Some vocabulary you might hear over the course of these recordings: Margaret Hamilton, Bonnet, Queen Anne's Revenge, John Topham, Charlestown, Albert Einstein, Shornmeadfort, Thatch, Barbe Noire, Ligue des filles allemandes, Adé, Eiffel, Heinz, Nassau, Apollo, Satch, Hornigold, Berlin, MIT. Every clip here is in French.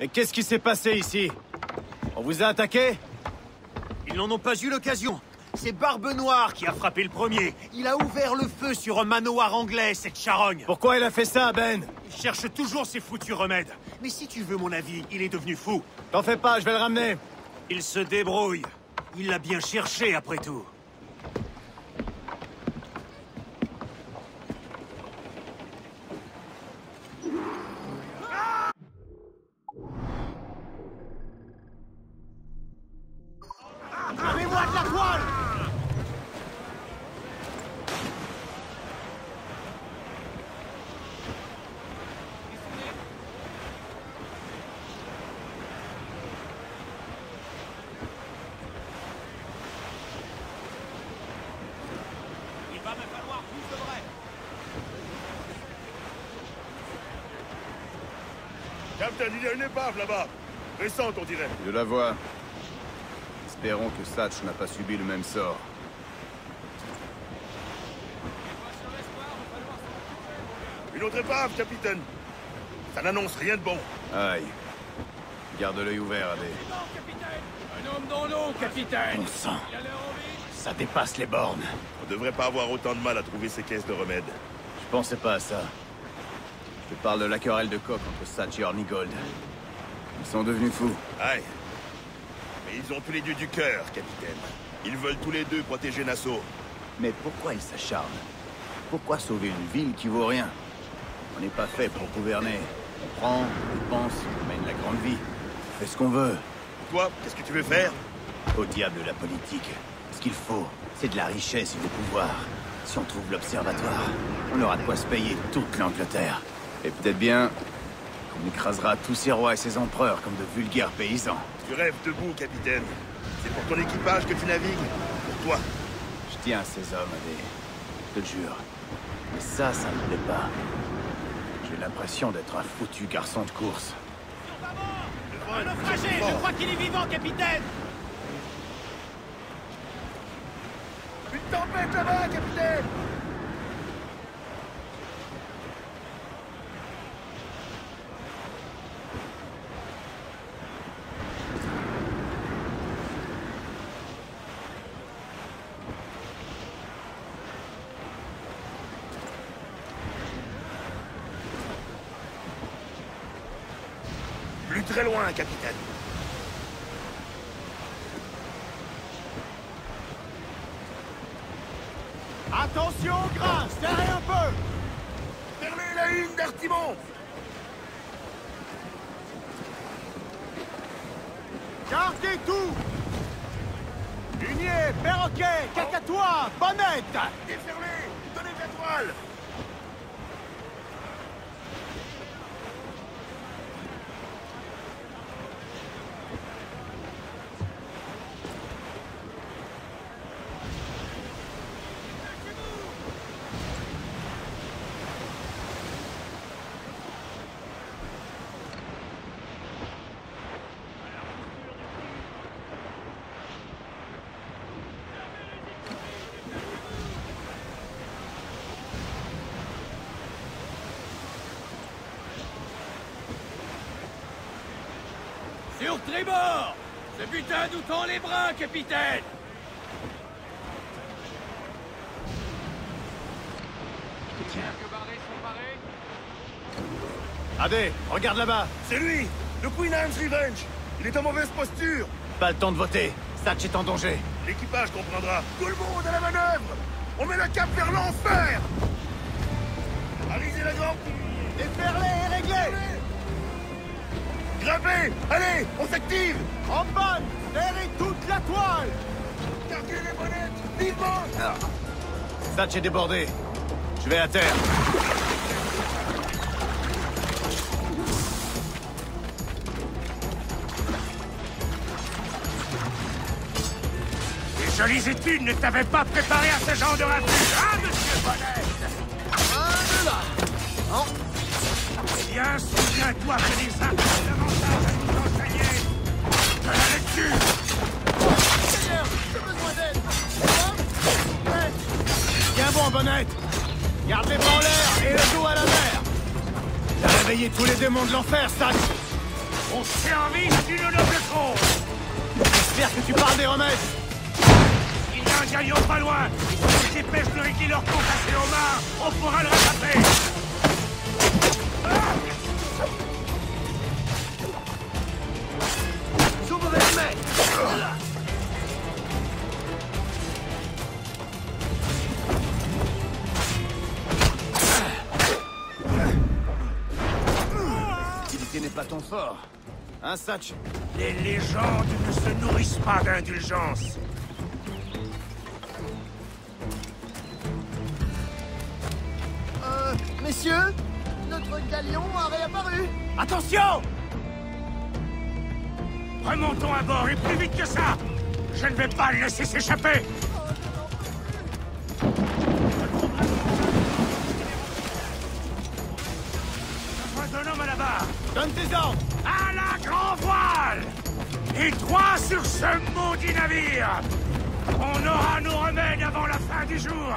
Et qu'est-ce qui s'est passé ici? On vous a attaqué? Ils n'en ont pas eu l'occasion. C'est Barbe Noire qui a frappé le premier. Il a ouvert le feu sur un manoir anglais, cette charogne. Pourquoi il a fait ça, Ben? Il cherche toujours ses foutus remèdes. Mais si tu veux mon avis, il est devenu fou. T'en fais pas, je vais le ramener. Il se débrouille. Il l'a bien cherché, après tout. Il y a une épave là-bas. Récente, on dirait. Je la vois. Espérons que Satch n'a pas subi le même sort. Une autre épave, capitaine. Ça n'annonce rien de bon. Aïe. Garde l'œil ouvert, allez. Un homme dans l'eau, capitaine. Bon sang. Ça dépasse les bornes. On devrait pas avoir autant de mal à trouver ces caisses de remède. Je pensais pas à ça. Je parle de la querelle de coq entre Thatch et Hornigold. Ils sont devenus fous. Aïe. Mais ils ont tous les deux du cœur, capitaine. Ils veulent tous les deux protéger Nassau. Mais pourquoi ils s'acharnent? Pourquoi sauver une ville qui vaut rien? On n'est pas fait pour gouverner. On prend, on dépense, on mène la grande vie. On fait ce qu'on veut. Toi, qu'est-ce que tu veux faire? Au diable de la politique. Ce qu'il faut, c'est de la richesse et du pouvoir. Si on trouve l'observatoire, on aura de quoi se payer toute l'Angleterre. Et peut-être bien qu'on écrasera tous ces rois et ces empereurs comme de vulgaires paysans. Tu rêves debout, capitaine. C'est pour ton équipage que tu navigues. Pour toi. Je tiens à ces hommes, Adé. Je te le jure. Mais ça, ça me plaît pas. J'ai l'impression d'être un foutu garçon de course. Un naufragé! Je crois qu'il est vivant, capitaine! Une tempête là-bas, capitaine! Très loin, capitaine. Attention au grain, serrez un peu. Fermez la ligne d'artimon. Gardez tout. Lunier, perroquet, cacatois, bonnet. Défermez, donnez la toile. Sur tribord! Ce putain nous tend les bras, capitaine! Tiens. Adé, regarde là-bas! C'est lui! Le Queen Anne's Revenge! Il est en mauvaise posture! Pas le temps de voter! Satch est en danger! L'équipage comprendra! Tout le monde à la manœuvre! On met le cap vers l'enfer! Arrisez la grande! Déferlez et réglez! Grimpez! Allez, on s'active! En panne! Serrez toute la toile! Gardez les bonnettes! Vivement! Ah. Thatch est débordé. Je vais à terre. Les jolies études ne t'avaient pas préparé à ce genre de raté! Ah, monsieur Bonnet! Un de là! Non. Eh bien, souviens-toi que les impôts davantage à nous enseigner de la lecture. Seigneur, j'ai besoin d'aide. Bien bon, Bonnet. Garde les bras en l'air et le dos à la mer. T'as réveillé tous les démons de l'enfer, Satch. au service d'une noble cause. J'espère que tu parles des remèdes. Il y a un galion pas loin. Si les pêches de régler leur compte à ses homards, on pourra le rattraper. Sous mauvais remède. Pas ton fort, hein, Satch? Les légendes ne se nourrissent pas d'indulgence. Messieurs, notre galion a réapparu. Attention! Remontons à bord et plus vite que ça! Je ne vais pas le laisser s'échapper! Donne tes ordres! À la grand voile! Et trois sur ce maudit navire! On aura nos remèdes avant la fin du jour!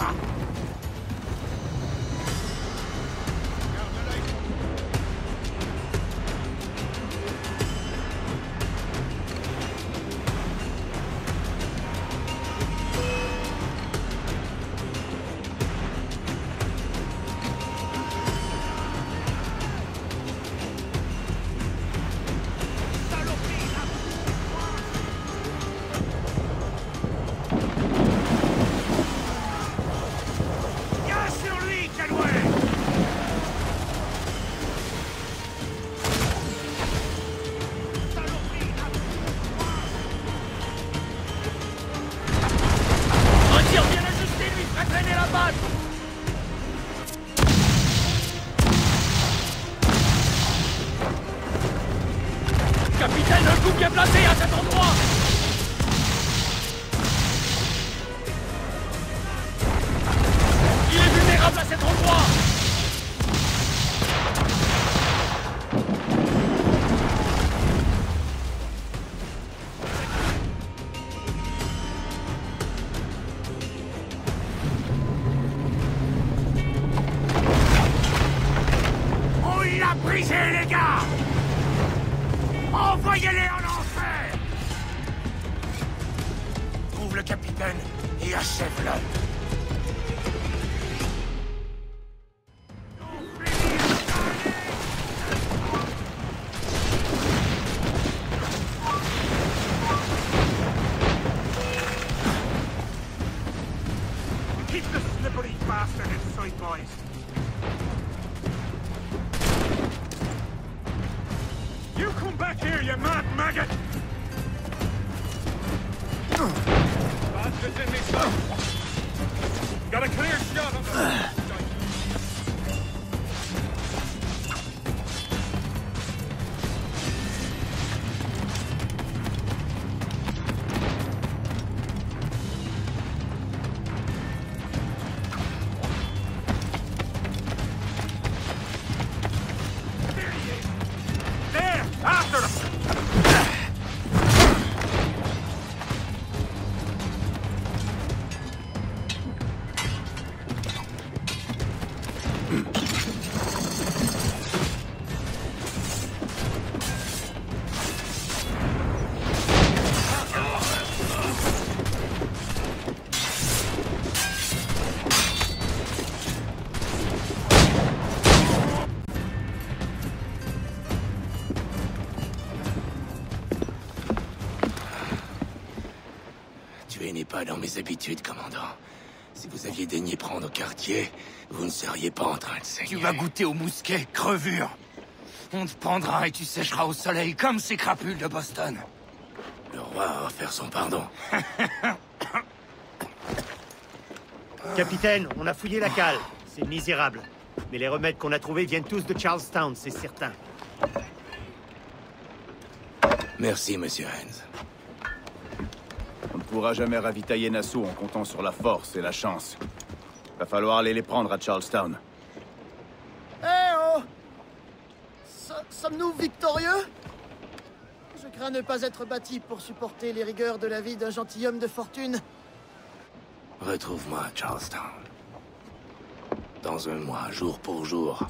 Pas dans mes habitudes, commandant. Si vous aviez daigné prendre au quartier, vous ne seriez pas en train de saigner. Tu vas goûter au mousquet, crevure. On te prendra et tu sécheras au soleil comme ces crapules de Boston. Le roi a offert son pardon. Capitaine, on a fouillé la cale. C'est misérable. Mais les remèdes qu'on a trouvés viennent tous de Charlestown, c'est certain. Merci, monsieur Heinz. On ne pourra jamais ravitailler Nassau en comptant sur la force et la chance. Va falloir aller les prendre à Charlestown. Eh oh! Sommes-nous victorieux? Je crains ne pas être bâti pour supporter les rigueurs de la vie d'un gentilhomme de fortune. Retrouve-moi à Charlestown. Dans un mois, jour pour jour,